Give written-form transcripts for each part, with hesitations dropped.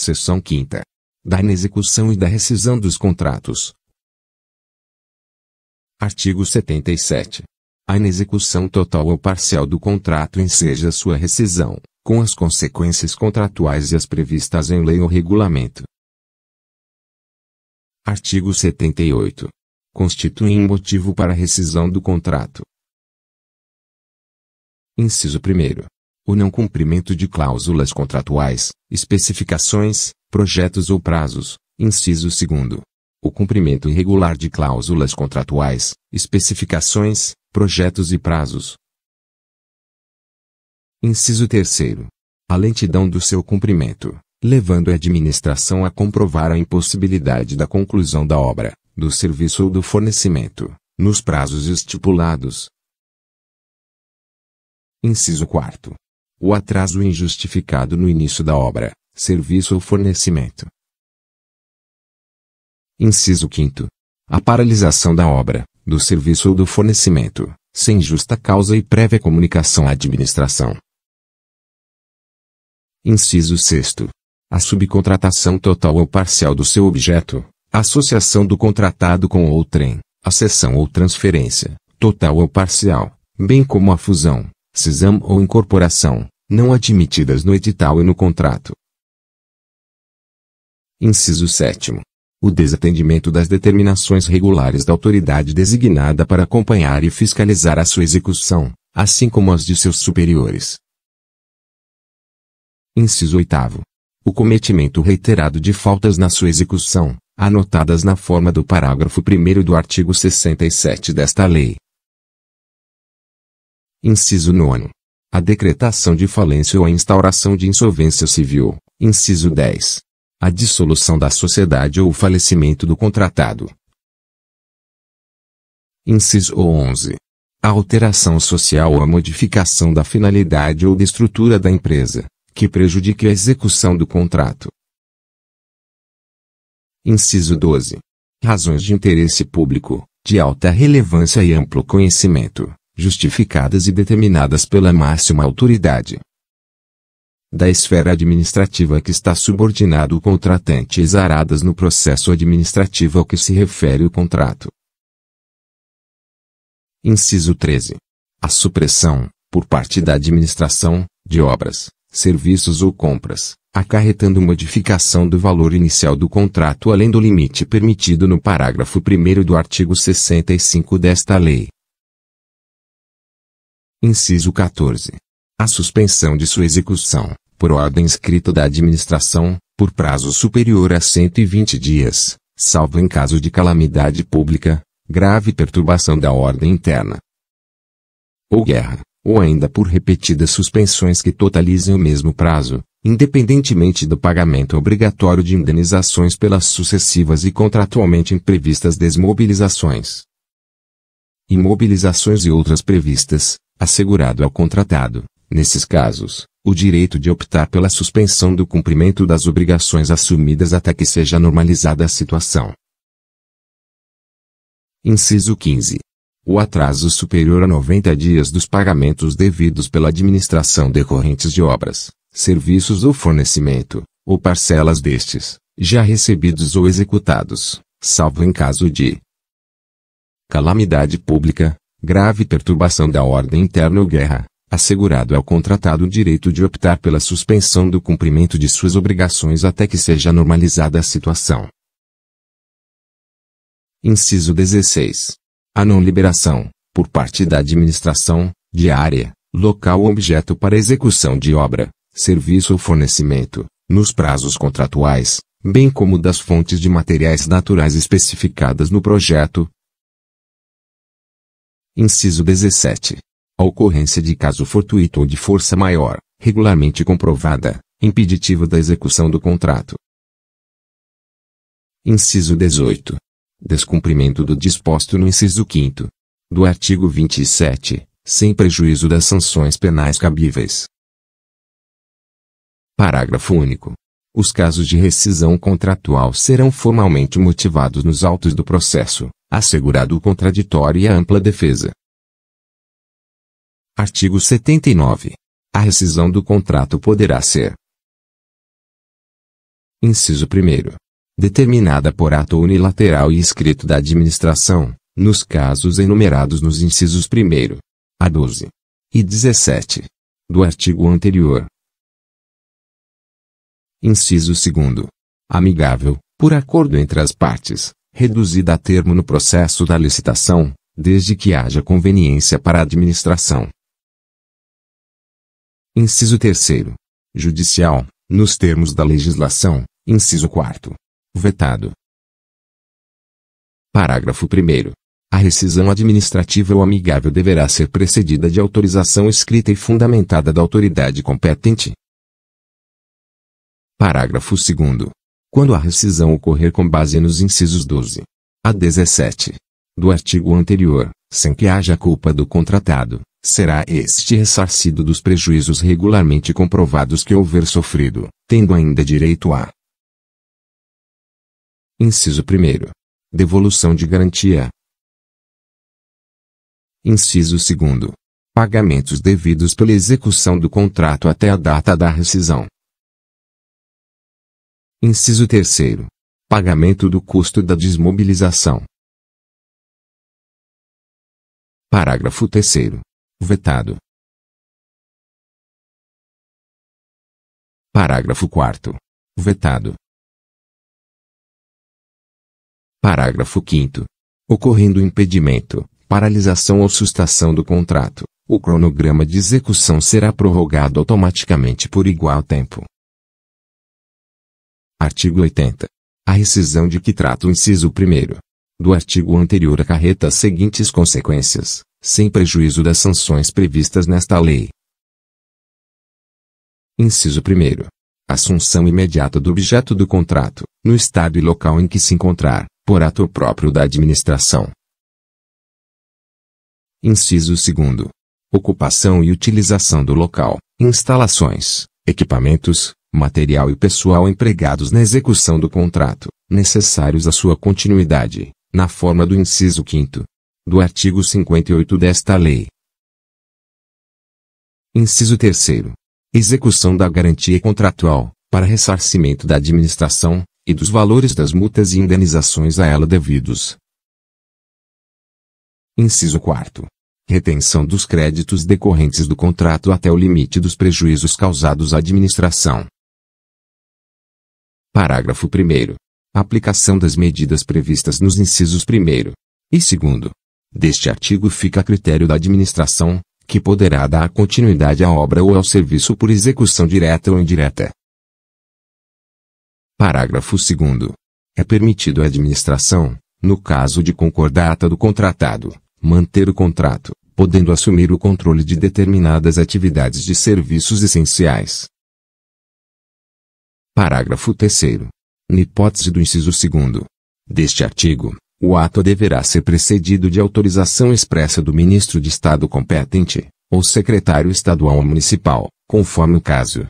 Seção 5ª. Da inexecução e da rescisão dos contratos. Artigo 77. A inexecução total ou parcial do contrato enseja sua rescisão, com as consequências contratuais e as previstas em lei ou regulamento. Artigo 78. Constituem motivo para rescisão do contrato. Inciso 1º. O não cumprimento de cláusulas contratuais, especificações, projetos ou prazos. Inciso 2º. O cumprimento irregular de cláusulas contratuais, especificações, projetos e prazos. Inciso 3º. A lentidão do seu cumprimento, levando a administração a comprovar a impossibilidade da conclusão da obra, do serviço ou do fornecimento, nos prazos estipulados. Inciso 4º. O atraso injustificado no início da obra, serviço ou fornecimento. Inciso 5º. A paralisação da obra, do serviço ou do fornecimento, sem justa causa e prévia comunicação à administração. Inciso 6º. A subcontratação total ou parcial do seu objeto, associação do contratado com outrem, a cessão ou transferência, total ou parcial, bem como a fusão, cisão ou incorporação, não admitidas no edital e no contrato. Inciso 7º. O desatendimento das determinações regulares da autoridade designada para acompanhar e fiscalizar a sua execução, assim como as de seus superiores. Inciso 8º. O cometimento reiterado de faltas na sua execução, anotadas na forma do parágrafo 1º do artigo 67 desta lei. Inciso 9º. A decretação de falência ou a instauração de insolvência civil. Inciso 10º. A dissolução da sociedade ou o falecimento do contratado. Inciso 11. A alteração social ou a modificação da finalidade ou da estrutura da empresa, que prejudique a execução do contrato. Inciso 12. Razões de interesse público, de alta relevância e amplo conhecimento, justificadas e determinadas pela máxima autoridade da esfera administrativa que está subordinado o contratante, exaradas no processo administrativo ao que se refere o contrato. Inciso 13. A supressão, por parte da administração, de obras, serviços ou compras, acarretando modificação do valor inicial do contrato além do limite permitido no parágrafo 1º do artigo 65 desta lei. Inciso 14. A suspensão de sua execução, por ordem escrita da administração, por prazo superior a 120 dias, salvo em caso de calamidade pública, grave perturbação da ordem interna ou guerra, ou ainda por repetidas suspensões que totalizem o mesmo prazo, independentemente do pagamento obrigatório de indenizações pelas sucessivas e contratualmente imprevistas desmobilizações, imobilizações e outras previstas, assegurado ao contratado, nesses casos, o direito de optar pela suspensão do cumprimento das obrigações assumidas até que seja normalizada a situação. Inciso 15. O atraso superior a 90 dias dos pagamentos devidos pela administração decorrentes de obras, serviços ou fornecimento, ou parcelas destes, já recebidos ou executados, salvo em caso de calamidade pública, grave perturbação da ordem interna ou guerra, assegurado ao contratado o direito de optar pela suspensão do cumprimento de suas obrigações até que seja normalizada a situação. Inciso 16. A não liberação, por parte da administração, de área, local ou objeto para execução de obra, serviço ou fornecimento, nos prazos contratuais, bem como das fontes de materiais naturais especificadas no projeto. Inciso 17. A ocorrência de caso fortuito ou de força maior, regularmente comprovada, impeditiva da execução do contrato. Inciso 18. Descumprimento do disposto no inciso 5º do artigo 27, sem prejuízo das sanções penais cabíveis. Parágrafo único. Os casos de rescisão contratual serão formalmente motivados nos autos do processo, assegurado o contraditório e a ampla defesa. Artigo 79. A rescisão do contrato poderá ser Inciso 1º. Determinada por ato unilateral e escrito da administração, nos casos enumerados nos incisos 1º, a 12 e 17 do artigo anterior. Inciso 2º. Amigável, por acordo entre as partes, reduzida a termo no processo da licitação, desde que haja conveniência para a administração. Inciso 3º. Judicial, nos termos da legislação, inciso 4º. Vetado. Parágrafo 1º. A rescisão administrativa ou amigável deverá ser precedida de autorização escrita e fundamentada da autoridade competente. Parágrafo 2º. Quando a rescisão ocorrer com base nos incisos 12 a 17 do artigo anterior, sem que haja culpa do contratado, será este ressarcido dos prejuízos regularmente comprovados que houver sofrido, tendo ainda direito a: inciso 1º. Devolução de garantia. Inciso 2º. Pagamentos devidos pela execução do contrato até a data da rescisão. Inciso 3º. Pagamento do custo da desmobilização. Parágrafo 3º. Vetado. Parágrafo 4º. Vetado. Parágrafo 5º. Ocorrendo impedimento, paralisação ou sustação do contrato, o cronograma de execução será prorrogado automaticamente por igual tempo. Artigo 80. A rescisão de que trata o inciso 1º do artigo anterior acarreta as seguintes consequências, sem prejuízo das sanções previstas nesta lei. Inciso 1º. Assunção imediata do objeto do contrato, no estado e local em que se encontrar, por ato próprio da administração. Inciso 2º. Ocupação e utilização do local, instalações, equipamentos, material e pessoal empregados na execução do contrato, necessários à sua continuidade, na forma do inciso 5º do artigo 58 desta lei. Inciso 3º. Execução da garantia contratual, para ressarcimento da administração, e dos valores das multas e indenizações a ela devidos. Inciso 4º. Retenção dos créditos decorrentes do contrato até o limite dos prejuízos causados à administração. Parágrafo 1º. Aplicação das medidas previstas nos incisos 1º e 2º deste artigo fica a critério da administração, que poderá dar continuidade à obra ou ao serviço por execução direta ou indireta. Parágrafo 2º. É permitido à administração, no caso de concordata do contratado, manter o contrato, podendo assumir o controle de determinadas atividades de serviços essenciais. Parágrafo 3º. Na hipótese do inciso 2º deste artigo, o ato deverá ser precedido de autorização expressa do ministro de Estado competente, ou secretário estadual ou municipal, conforme o caso.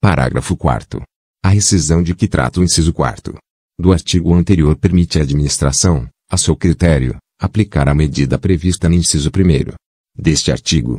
Parágrafo 4º. A rescisão de que trata o inciso 4º do artigo anterior permite à administração, a seu critério, aplicar a medida prevista no inciso 1º deste artigo.